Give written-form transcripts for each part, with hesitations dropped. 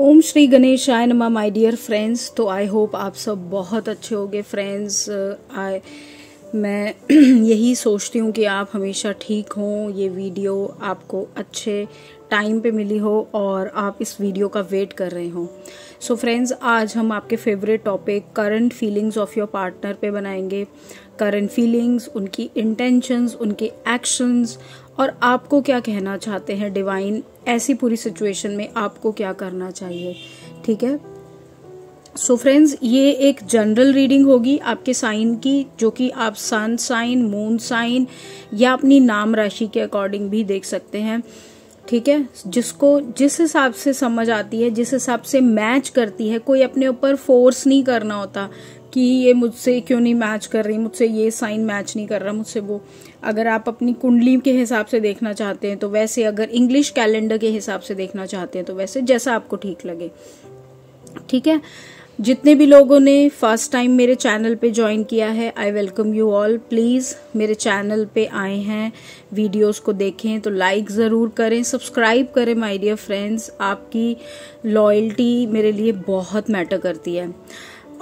ओम श्री गणेशाय नमः my dear friends. तो आई होप आप सब बहुत अच्छे होंगे फ्रेंड्स। मैं यही सोचती हूँ कि आप हमेशा ठीक हों, ये वीडियो आपको अच्छे टाइम पे मिली हो और आप इस वीडियो का वेट कर रहे हो। सो फ्रेंड्स, आज हम आपके favourite topic current feelings of your partner पे बनाएंगे। करंट फीलिंग्स, उनकी इंटेंशंस, उनके एक्शंस और आपको क्या कहना चाहते हैं डिवाइन, ऐसी पूरी सिचुएशन में आपको क्या करना चाहिए, ठीक है। सो फ्रेंड्स, ये एक जनरल रीडिंग होगी आपके साइन की, जो कि आप सन साइन, मून साइन या अपनी नाम राशि के अकॉर्डिंग भी देख सकते हैं, ठीक है। जिसको जिस हिसाब से समझ आती है, जिस हिसाब से मैच करती है, कोई अपने ऊपर फोर्स नहीं करना होता कि ये मुझसे क्यों नहीं मैच कर रही, मुझसे ये साइन मैच नहीं कर रहा, मुझसे वो। अगर आप अपनी कुंडली के हिसाब से देखना चाहते हैं तो वैसे, अगर इंग्लिश कैलेंडर के हिसाब से देखना चाहते हैं तो वैसे, जैसा आपको ठीक लगे, ठीक है। जितने भी लोगों ने फर्स्ट टाइम मेरे चैनल पे ज्वाइन किया है, I welcome you all. Please मेरे चैनल पे आए हैं, वीडियोस को देखें तो लाइक ज़रूर करें, सब्सक्राइब करें माय डियर फ्रेंड्स। आपकी लॉयल्टी मेरे लिए बहुत मैटर करती है।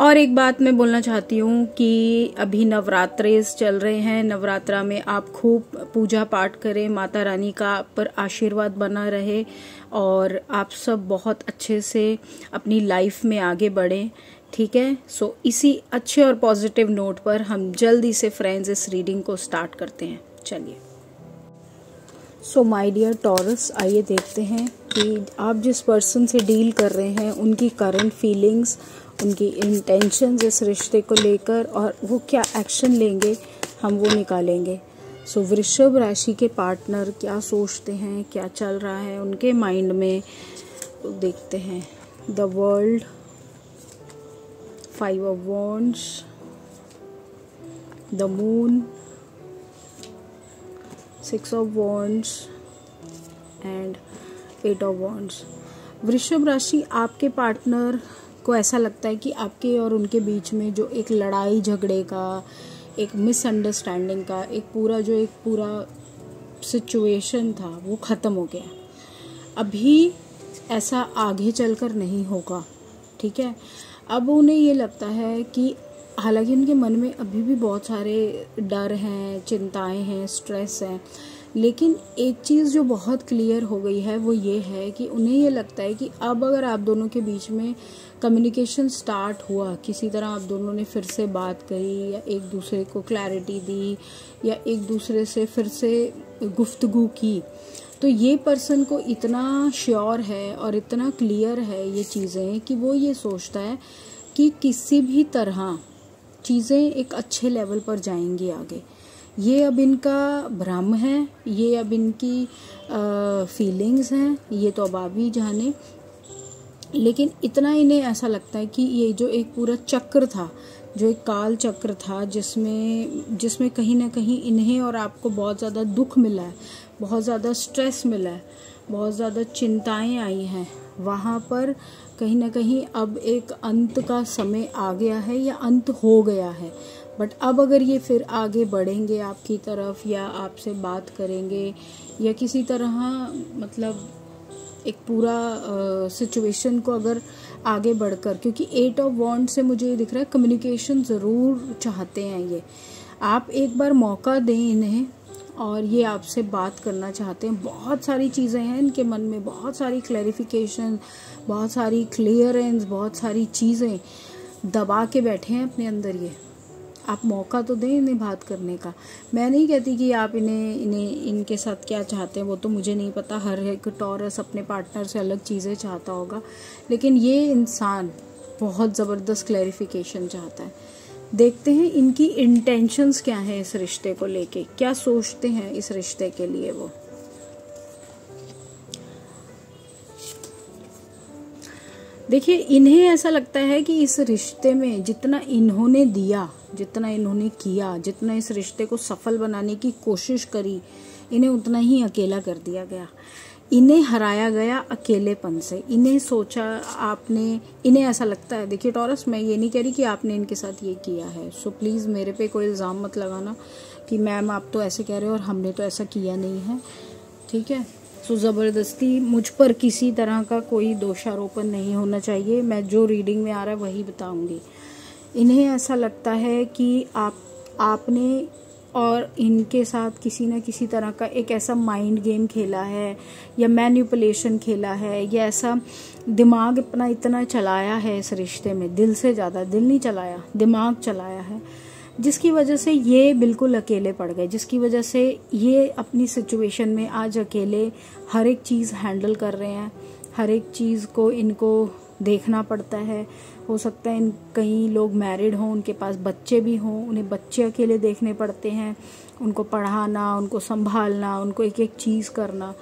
और एक बात मैं बोलना चाहती हूँ कि अभी नवरात्रे चल रहे हैं, नवरात्रा में आप खूब पूजा पाठ करें, माता रानी का आप पर आशीर्वाद बना रहे और आप सब बहुत अच्छे से अपनी लाइफ में आगे बढ़ें, ठीक है। सो इसी अच्छे और पॉजिटिव नोट पर हम जल्दी से फ्रेंड्स इस रीडिंग को स्टार्ट करते हैं, चलिए। सो माय डियर टॉरस, आइए देखते हैं कि आप जिस पर्सन से डील कर रहे हैं उनकी करंट फीलिंग्स, उनकी इंटेंशंस इस रिश्ते को लेकर और वो क्या एक्शन लेंगे, हम वो निकालेंगे। सो वृषभ राशि के पार्टनर क्या सोचते हैं, क्या चल रहा है उनके माइंड में, तो देखते हैं। The world, 5 of wands, the moon, 6 of wands and 8 of wands. वृषभ राशि, आपके पार्टनर को ऐसा लगता है कि आपके और उनके बीच में जो एक लड़ाई झगड़े का, एक मिसअंडरस्टैंडिंग का, एक पूरा सिचुएशन था, वो ख़त्म हो गया। अभी ऐसा आगे चलकर नहीं होगा, ठीक है। अब उन्हें ये लगता है कि हालांकि उनके मन में अभी भी बहुत सारे डर हैं, चिंताएं हैं, स्ट्रेस हैं, लेकिन एक चीज़ जो बहुत क्लियर हो गई है वो ये है कि उन्हें ये लगता है कि अब अगर आप दोनों के बीच में कम्युनिकेशन स्टार्ट हुआ, किसी तरह आप दोनों ने फिर से बात करी या एक दूसरे को क्लैरिटी दी या एक दूसरे से फिर से गुफ्तगू की, तो ये पर्सन को इतना श्योर है और इतना क्लियर है ये चीज़ें कि वो ये सोचता है कि किसी भी तरह चीज़ें एक अच्छे लेवल पर जाएंगी आगे। ये अब इनका भ्रम है, ये अब इनकी फीलिंग्स हैं, ये तो अब आप ही जाने, लेकिन इतना इन्हें ऐसा लगता है कि ये जो एक पूरा चक्र था, जो एक काल चक्र था जिसमें कहीं ना कहीं इन्हें और आपको बहुत ज़्यादा दुख मिला है, बहुत ज़्यादा स्ट्रेस मिला है, बहुत ज़्यादा चिंताएं आई हैं, वहाँ पर कहीं ना कहीं अब एक अंत का समय आ गया है या अंत हो गया है। बट अब अगर ये फिर आगे बढ़ेंगे आपकी तरफ या आपसे बात करेंगे या किसी तरह, मतलब एक पूरा सिचुएशन को अगर आगे बढ़कर, क्योंकि 8 ऑफ वॉन्ड से मुझे ये दिख रहा है कम्युनिकेशन ज़रूर चाहते हैं ये। आप एक बार मौका दें इन्हें और ये आपसे बात करना चाहते हैं। बहुत सारी चीज़ें हैं इनके मन में, बहुत सारी क्लैरिफिकेशन, बहुत सारी क्लियरेंस, बहुत सारी चीज़ें दबा के बैठे हैं अपने अंदर। ये आप मौका तो दें इन्हें बात करने का। मैं नहीं कहती कि आप इन्हें इनके साथ क्या चाहते हैं, वो तो मुझे नहीं पता, हर एक टॉरस अपने पार्टनर से अलग चीज़ें चाहता होगा, लेकिन ये इंसान बहुत ज़बरदस्त क्लैरिफिकेशन चाहता है। देखते हैं इनकी इंटेंशंस क्या हैं इस रिश्ते को लेके, क्या सोचते हैं इस रिश्ते के लिए वो। देखिए, इन्हें ऐसा लगता है कि इस रिश्ते में जितना इन्होंने दिया, जितना इन्होंने किया, जितना इस रिश्ते को सफल बनाने की कोशिश करी, इन्हें उतना ही अकेला कर दिया गया, इन्हें हराया गया अकेलेपन से। इन्हें सोचा आपने, इन्हें ऐसा लगता है। देखिए टॉरस, मैं ये नहीं कह रही कि आपने इनके साथ ये किया है, सो प्लीज़ मेरे पे कोई इल्ज़ाम मत लगाना कि मैम आप तो ऐसे कह रहे हो और हमने तो ऐसा किया नहीं है, ठीक है। सो ज़बरदस्ती मुझ पर किसी तरह का कोई दोषारोपण नहीं होना चाहिए। मैं जो रीडिंग में आ रहा है वही बताऊंगी। इन्हें ऐसा लगता है कि आपने और इनके साथ किसी न किसी तरह का एक ऐसा माइंड गेम खेला है या मैनिपुलेशन खेला है या ऐसा दिमाग अपना इतना चलाया है इस रिश्ते में, दिल से ज़्यादा, दिल नहीं चलाया, दिमाग चलाया है, जिसकी वजह से ये बिल्कुल अकेले पड़ गए, जिसकी वजह से ये अपनी सिचुएशन में आज अकेले हर एक चीज़ हैंडल कर रहे हैं। हर एक चीज़ को इनको देखना पड़ता है। हो सकता है कई लोग मैरिड हों, उनके पास बच्चे भी हों, उन्हें बच्चे अकेले देखने पड़ते हैं, उनको पढ़ाना, उनको संभालना, उनको एक एक चीज़ करना।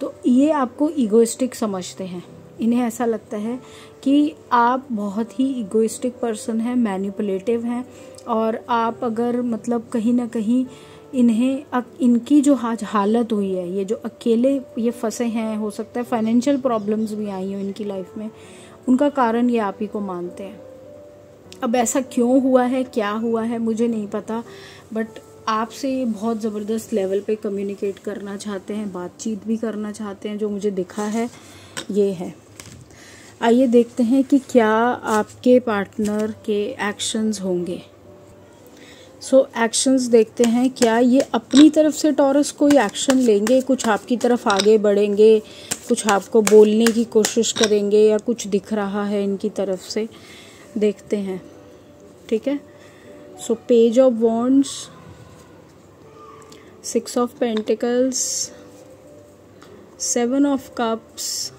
तो ये आपको ईगोइस्टिक समझते हैं। इन्हें ऐसा लगता है कि आप बहुत ही ईगोइस्टिक पर्सन हैं, मैनिपुलेटिव हैं, और आप अगर मतलब कहीं ना कहीं इनकी जो आज हालत हुई है, ये जो अकेले ये फंसे हैं, हो सकता है फाइनेंशियल प्रॉब्लम्स भी आई हो इनकी लाइफ में, उनका कारण ये आप ही को मानते हैं। अब ऐसा क्यों हुआ है, क्या हुआ है, मुझे नहीं पता, बट आपसे ये बहुत ज़बरदस्त लेवल पे कम्युनिकेट करना चाहते हैं, बातचीत भी करना चाहते हैं। जो मुझे दिखा है ये है। आइए देखते हैं कि क्या आपके पार्टनर के एक्शंस होंगे। सो एक्शंस देखते हैं, क्या ये अपनी तरफ से टॉरस कोई एक्शन लेंगे, कुछ आपकी तरफ आगे बढ़ेंगे, कुछ आपको बोलने की कोशिश करेंगे, या कुछ दिख रहा है इनकी तरफ से, देखते हैं। ठीक है। So page of wands, 6 of pentacles, 7 of cups,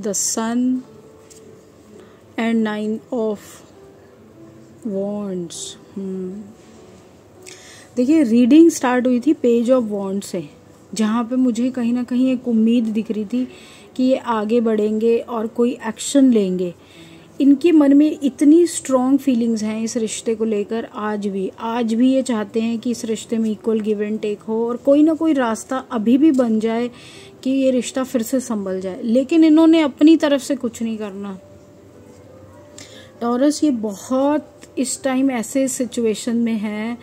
the sun and 9 of wands. देखिए, रीडिंग स्टार्ट हुई थी पेज ऑफ वॉन्ड से, जहाँ पे मुझे कहीं ना कहीं एक उम्मीद दिख रही थी कि ये आगे बढ़ेंगे और कोई एक्शन लेंगे। इनके मन में इतनी स्ट्रॉन्ग फीलिंग्स हैं इस रिश्ते को लेकर, आज भी ये चाहते हैं कि इस रिश्ते में इक्वल गिव एंड टेक हो और कोई ना कोई रास्ता अभी भी बन जाए कि ये रिश्ता फिर से संभल जाए, लेकिन इन्होंने अपनी तरफ से कुछ नहीं करना। टॉरस ये बहुत इस टाइम ऐसे सिचुएशन में है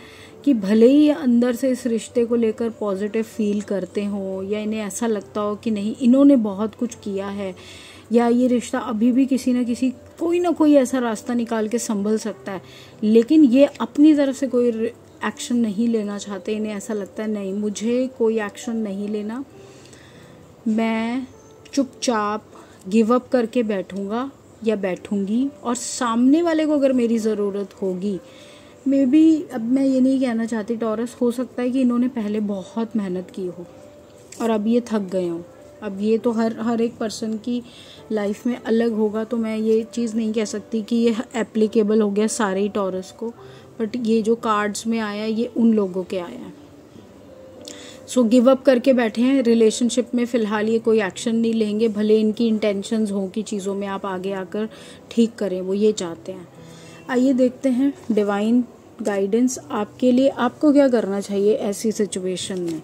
कि भले ही अंदर से इस रिश्ते को लेकर पॉजिटिव फील करते हों या इन्हें ऐसा लगता हो कि नहीं इन्होंने बहुत कुछ किया है या ये रिश्ता अभी भी किसी ना किसी कोई ना कोई ऐसा रास्ता निकाल के संभल सकता है, लेकिन ये अपनी तरफ से कोई एक्शन नहीं लेना चाहते। इन्हें ऐसा लगता है नहीं, मुझे कोई एक्शन नहीं लेना, मैं चुपचाप गिव अप करके बैठूँगा या बैठूंगी, और सामने वाले को अगर मेरी ज़रूरत होगी मे बी। अब मैं ये नहीं कहना चाहती टॉरस, हो सकता है कि इन्होंने पहले बहुत मेहनत की हो और अब ये थक गए हों। अब ये तो हर एक पर्सन की लाइफ में अलग होगा, तो मैं ये चीज़ नहीं कह सकती कि ये एप्लीकेबल हो गया सारे ही टॉरस को, बट ये जो कार्ड्स में आया ये उन लोगों के आया है। सो गिव अप करके बैठे हैं रिलेशनशिप में, फ़िलहाल ये कोई एक्शन नहीं लेंगे, भले इनकी इंटेंशंस हों कि चीज़ों में आप आगे आकर ठीक करें, वो ये चाहते हैं। आइए देखते हैं डिवाइन गाइडेंस आपके लिए, आपको क्या करना चाहिए ऐसी सिचुएशन में।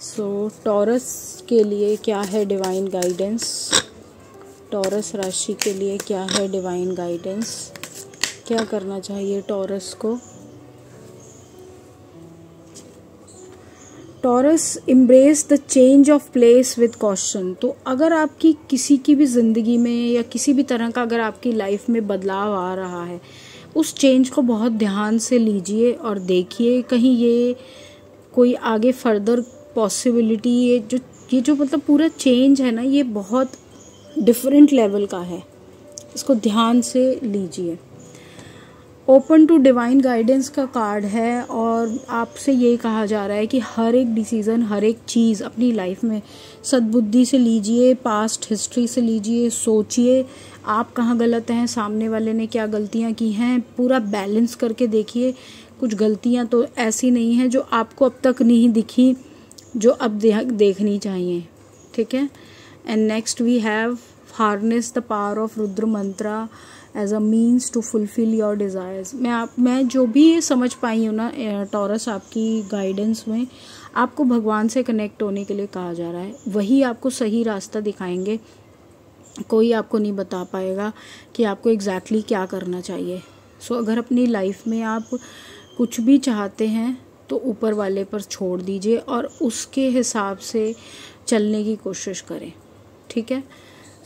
सो टॉरस के लिए क्या है डिवाइन गाइडेंस, टॉरस राशि के लिए क्या है डिवाइन गाइडेंस, क्या करना चाहिए टॉरस को। Taurus, embrace the change of place with caution. तो अगर आपकी किसी की भी ज़िंदगी में या किसी भी तरह का अगर आपकी लाइफ में बदलाव आ रहा है, उस चेंज को बहुत ध्यान से लीजिए और देखिए कहीं ये कोई आगे फर्दर पॉसिबिलिटी, ये जो मतलब पूरा चेंज है ना, ये बहुत डिफरेंट लेवल का है, इसको ध्यान से लीजिए। ओपन टू डिवाइन गाइडेंस का कार्ड है और आपसे ये कहा जा रहा है कि हर एक डिसीज़न, हर एक चीज़ अपनी लाइफ में सद्बुद्धि से लीजिए, पास्ट हिस्ट्री से लीजिए, सोचिए आप कहाँ गलत हैं, सामने वाले ने क्या गलतियाँ की हैं, पूरा बैलेंस करके देखिए। कुछ गलतियाँ तो ऐसी नहीं हैं जो आपको अब तक नहीं दिखी, जो अब देखनी चाहिए। ठीक है। And next we have harness the power of Rudra mantra as a means to fulfil your desires. मैं जो भी ये समझ पाई हूँ ना टॉरस, आपकी गाइडेंस में आपको भगवान से कनेक्ट होने के लिए कहा जा रहा है, वही आपको सही रास्ता दिखाएंगे। कोई आपको नहीं बता पाएगा कि आपको एग्जैक्टली क्या करना चाहिए। सो अगर अपनी लाइफ में आप कुछ भी चाहते हैं तो ऊपर वाले पर छोड़ दीजिए और उसके हिसाब से चलने की कोशिश करें, ठीक है।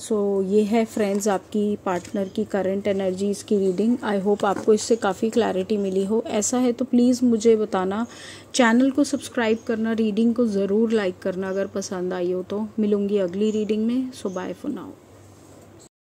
सो ये है फ्रेंड्स आपकी पार्टनर की करंट एनर्जीज़ की रीडिंग। आई होप आपको इससे काफ़ी क्लैरिटी मिली हो। ऐसा है तो प्लीज़ मुझे बताना, चैनल को सब्सक्राइब करना, रीडिंग को ज़रूर लाइक करना अगर पसंद आई हो तो। मिलूंगी अगली रीडिंग में। So bye for now.